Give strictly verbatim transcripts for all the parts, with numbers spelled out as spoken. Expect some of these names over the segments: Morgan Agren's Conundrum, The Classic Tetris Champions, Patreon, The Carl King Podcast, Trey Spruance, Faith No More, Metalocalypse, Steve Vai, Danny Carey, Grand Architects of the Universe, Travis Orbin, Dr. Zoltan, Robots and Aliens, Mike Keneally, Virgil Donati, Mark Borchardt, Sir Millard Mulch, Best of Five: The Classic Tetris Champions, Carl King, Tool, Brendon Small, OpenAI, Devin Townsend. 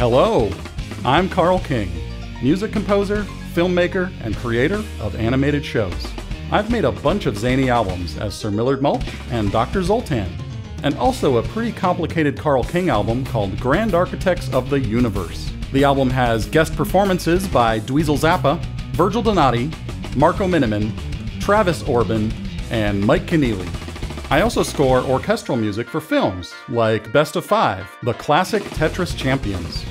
Hello, I'm Carl King, music composer, filmmaker, and creator of animated shows. I've made a bunch of zany albums as Sir Millard Mulch and Doctor Zoltan, and also a pretty complicated Carl King album called Grand Architects of the Universe. The album has guest performances by Dweezil Zappa, Virgil Donati, Marco Minnemann, Travis Orbin, and Mike Keneally. I also score orchestral music for films like Best of Five, The Classic Tetris Champions.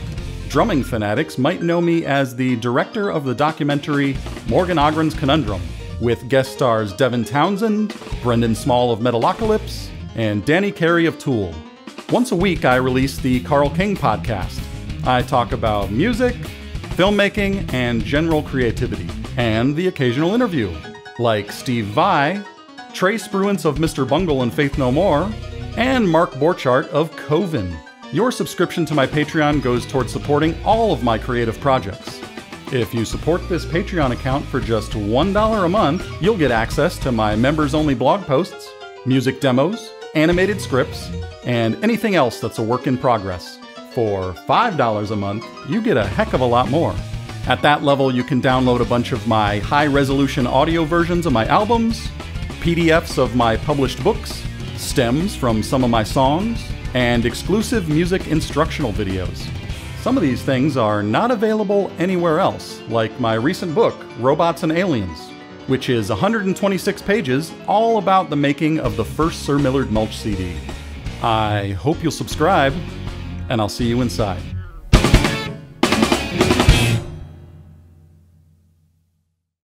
Drumming fanatics might know me as the director of the documentary Morgan Ågren's Conundrum, with guest stars Devin Townsend, Brendon Small of Metalocalypse, and Danny Carey of Tool. Once a week, I release the Carl King Podcast. I talk about music, filmmaking, and general creativity, and the occasional interview, like Steve Vai, Trey Spruance of Mister Bungle and Faith No More, and Mark Borchardt of Coven. Your subscription to my Patreon goes towards supporting all of my creative projects. If you support this Patreon account for just one dollar a month, you'll get access to my members-only blog posts, music demos, animated scripts, and anything else that's a work in progress. For five dollars a month, you get a heck of a lot more. At that level, you can download a bunch of my high-resolution audio versions of my albums, P D Fs of my published books, stems from some of my songs, and exclusive music instructional videos. Some of these things are not available anywhere else, like my recent book, Robots and Aliens, which is one hundred twenty-six pages all about the making of the first Sir Millard Mulch C D. I hope you'll subscribe, and I'll see you inside.